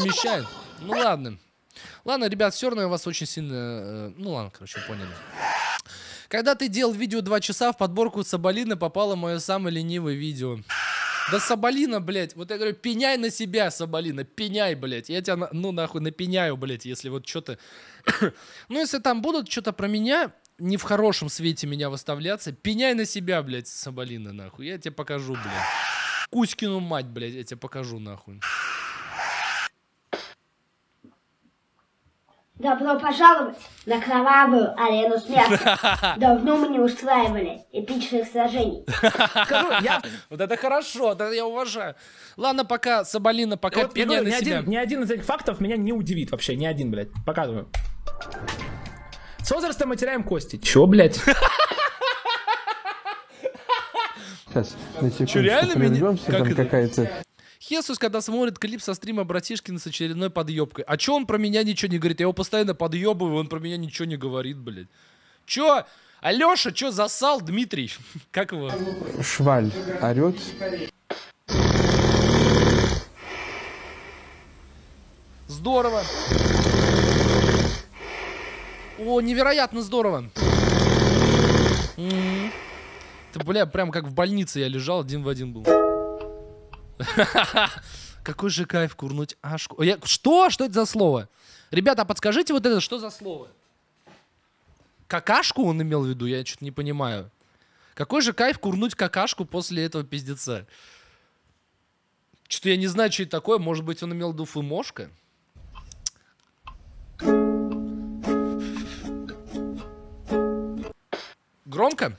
помещает. Ну ладно. Ладно, ребят, все равно я вас очень сильно... Ну ладно, короче, поняли. Когда ты делал видео 2 часа, в подборку Соболина попало мое самое ленивое видео. Да Соболина, блядь, вот я говорю, пеняй на себя, Соболина, пеняй, блядь. Я тебя, ну нахуй, напеняю, блядь, если вот что-то... Ну, если там будут что-то про меня, не в хорошем свете меня выставляться, пеняй на себя, блядь, Соболина, нахуй. Я тебе покажу, блядь. Кузькину мать, блядь, я тебе покажу, нахуй. Добро пожаловать на кровавую арену смерти. Давно мы не устраивали эпичных сражений. Вот это хорошо, это я уважаю. Ладно, пока Соболина, пока пеняй на себя. Ни один из этих фактов меня не удивит вообще, ни один, блядь. Показываю. С возрастом мы теряем кости. Чё, блядь? Сейчас, на секунду, прервёмся, там какая-то... Хесус, когда смотрит клип со стрима Братишкина с очередной подъебкой. А чё он про меня ничего не говорит? Я его постоянно подъебываю, он про меня ничего не говорит, блядь. Чё? Алёша, чё засал, Дмитрий? Как его? Шваль орёт. Здорово. О, невероятно здорово. Ты, бля, прям как в больнице я лежал, один в один был. Какой же кайф курнуть ашку. Что? Что это за слово? Ребята, подскажите вот это, что за слово? Какашку он имел в виду? Я что-то не понимаю. Какой же кайф курнуть какашку после этого пиздеца? Что-то я не знаю, что это такое. Может быть, он имел в виду фымошка? Громко?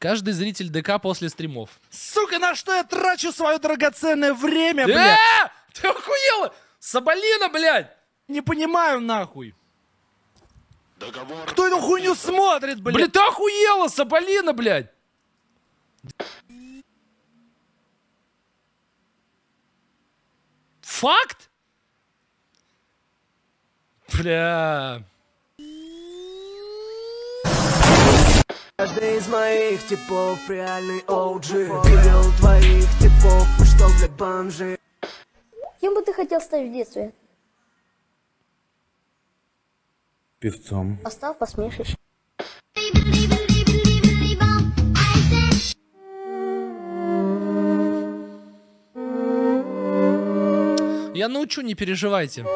Каждый зритель ДК после стримов. Сука, на что я трачу свое драгоценное время, блядь? Ты охуела? Соболина, блядь! Не понимаю, нахуй. Договор. Кто эту хуйню смотрит, блядь? Блядь, ты охуела, Соболина, блядь! Факт? Бля... Каждый из моих типов реальный OG. Видел твоих типов, что для бомжи. Кем бы ты хотел стать в детстве? Певцом. Остав, посмешишь. Я научу, не переживайте.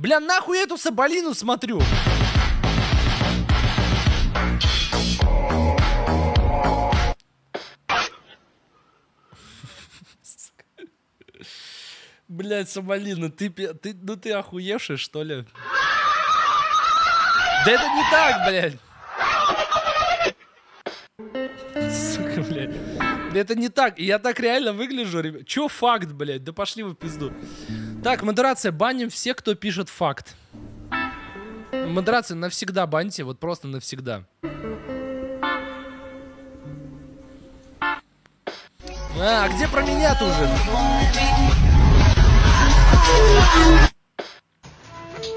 Бля, нахуй я эту Соболину смотрю? Блядь, Соболина, ты охуевший, что ли? Да это не так, блядь. Сука, блядь. Это не так, я так реально выгляжу, ребят. Чё факт, блядь? Да пошли вы в пизду. Так, модерация, баним все, кто пишет факт. Модерация, навсегда баньте, вот просто навсегда. А где про меня-то уже?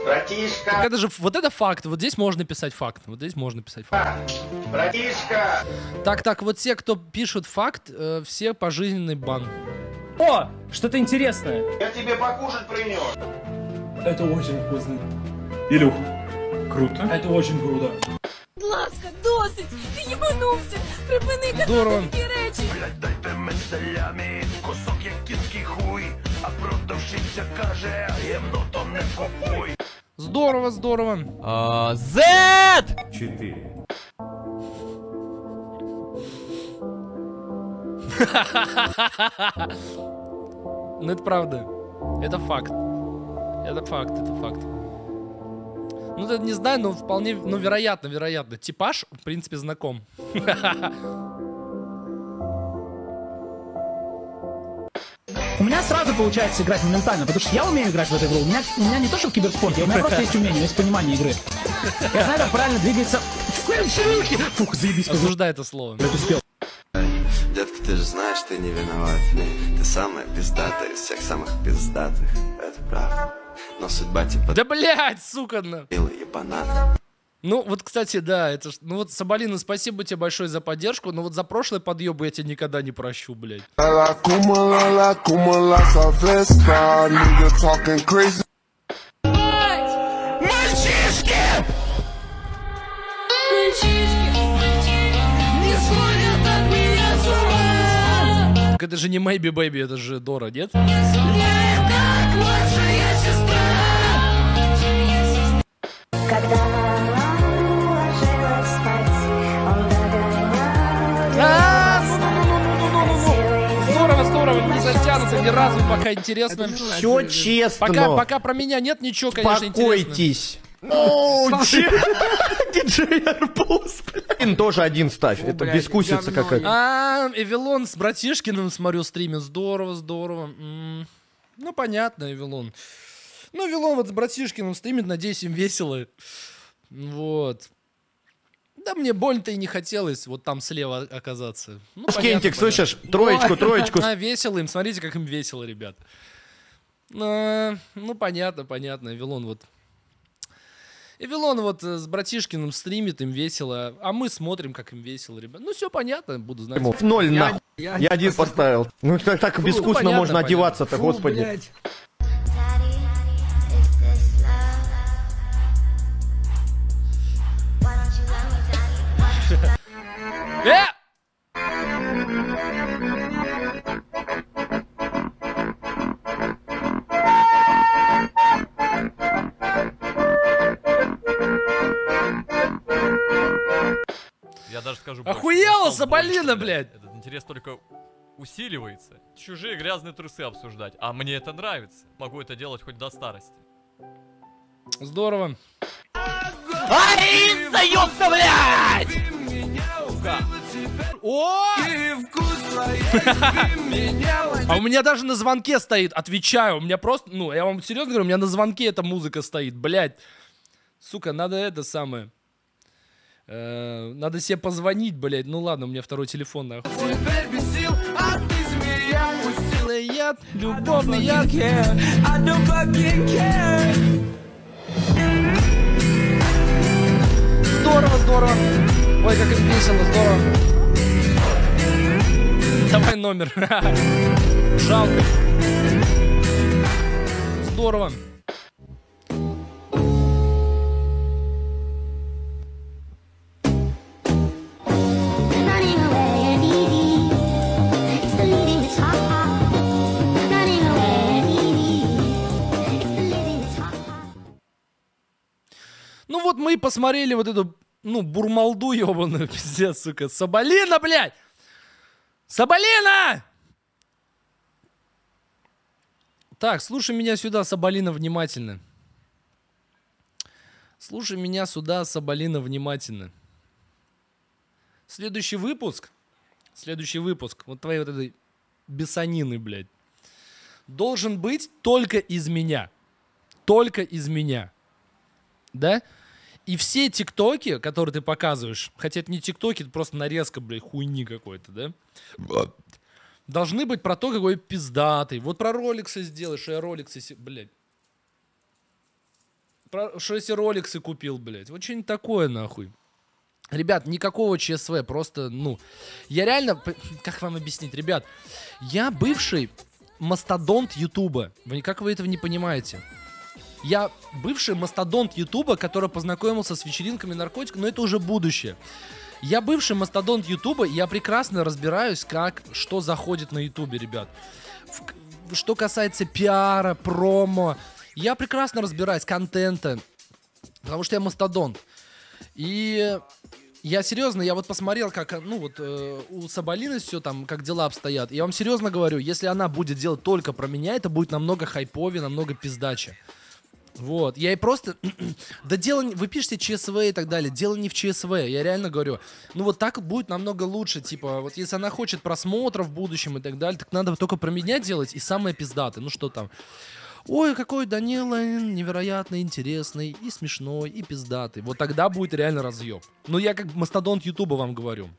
Братишка. Так это же, вот это факт, вот здесь можно писать факт, вот здесь можно писать факт. Братишка. Так, вот все, кто пишет факт, все пожизненный бан. О, что-то интересное. Я тебе покушать принес. Это очень вкусно. Илюх, круто. Это очень круто. Ласка, досить, ты ебанулся. Припини казати такі речі. Блядь, дайте мислями, кусок як кінський хуй. А продавщиця каже, гімно то не купуй. Здорово, здорово. Z4. Ну это правда. Это факт. Это факт, это факт. Ну это не знаю, но вполне, ну вероятно, вероятно. Типаж, в принципе, знаком. У меня сразу получается играть моментально, потому что я умею играть в эту игру. У меня не то, что в киберспорте, у меня просто есть умение, есть понимание игры. Я знаю, как правильно двигается. Фух, заебись. Осуждаю это слово. Детка, ты же знаешь, ты не виноват. Ты самая пиздатая из всех самых пиздатых. Это правда. Но судьба типа... Да блять, сука, на... Ну, вот, кстати, да, это... Ну, вот, Соболину, спасибо тебе большое за поддержку, но вот за прошлые подъебы я тебя никогда не прощу, блядь. Мальчишки! Не сходят от меня с ума! Это же не Мэйби Бэйби, это же Дора, нет? Не как младшая сестра! Когда не затянутся ни разу, пока интересно. Все честно. Пока про меня нет ничего, конечно, интересно. Диджей Арбуз. Тоже один ставь. Это бескусица какая-то. А, Эвелон с Братишкиным, смотрю, стримит. Здорово, здорово. Ну, понятно, Эвелон. Ну, Эвелон вот с Братишкиным стримит, надеюсь, им весело. Вот. Да мне больно-то и не хотелось вот там слева оказаться. Ну, Шкентик, слышишь? Троечку, троечку. Весело им, смотрите, как им весело, ребят. Ну, понятно, понятно. Эвелон вот с Братишкиным стримит, им весело. А мы смотрим, как им весело, ребят. Ну, все понятно, буду знать. В ноль, нахуй. Я один поставил. Ну, так безвкусно можно одеваться-то, господи. Я даже скажу... Охуела Соболина, блядь! Этот интерес только усиливается. Чужие грязные трусы обсуждать. А мне это нравится. Могу это делать хоть до старости. Здорово. Ай, заёбся, блядь! А у меня даже на звонке стоит, отвечаю, у меня просто, ну, я вам серьезно говорю, у меня на звонке эта музыка стоит, блядь. Сука, надо это самое, надо себе позвонить, блядь, ну ладно, у меня второй телефон, нахуй. Любовный яд. Здорово, здорово. Ой, как им весело, здорово. Давай номер. Жалко. Здорово. Ну вот мы и посмотрели вот эту... Ну, бурмалду ебаную, пиздец, сука. Соболина, блядь! Соболина! Так, слушай меня сюда, Соболина, внимательно. Слушай меня сюда, Соболина, внимательно. Следующий выпуск вот твоей вот этой бессонины, блядь, должен быть только из меня. Только из меня. Да? И все тиктоки, которые ты показываешь, хотя это не тиктоки, это просто нарезка, блядь, хуйни какой-то, да? But. Должны быть про то, какой пиздатый. Вот про роликсы сделаешь, я роликсы, блядь. Про что если роликсы купил, блядь. Вот что-нибудь такое, нахуй. Ребят, никакого ЧСВ, просто, ну... Я реально... Как вам объяснить, ребят? Я бывший мастодонт Ютуба. Как вы этого не понимаете? Я бывший мастодонт Ютуба, который познакомился с вечеринками наркотиков, но это уже будущее. Я бывший мастодонт Ютуба, я прекрасно разбираюсь, как, что заходит на Ютубе, ребят. Что касается пиара, промо, я прекрасно разбираюсь, контента, потому что я мастодонт. И я серьезно, я вот посмотрел, как, ну вот, у Соболины все там, как дела обстоят. Я вам серьезно говорю, если она будет делать только про меня, это будет намного хайповее, намного пиздаче. Вот, я и просто, да дело, вы пишете ЧСВ и так далее, дело не в ЧСВ, я реально говорю, ну вот так будет намного лучше, типа, вот если она хочет просмотров в будущем и так далее, так надо только про меня делать и самые пиздатые, ну что там, ой, какой Данила невероятно интересный и смешной и пиздатый, вот тогда будет реально разъеб, ну я как мастодонт Ютуба вам говорю.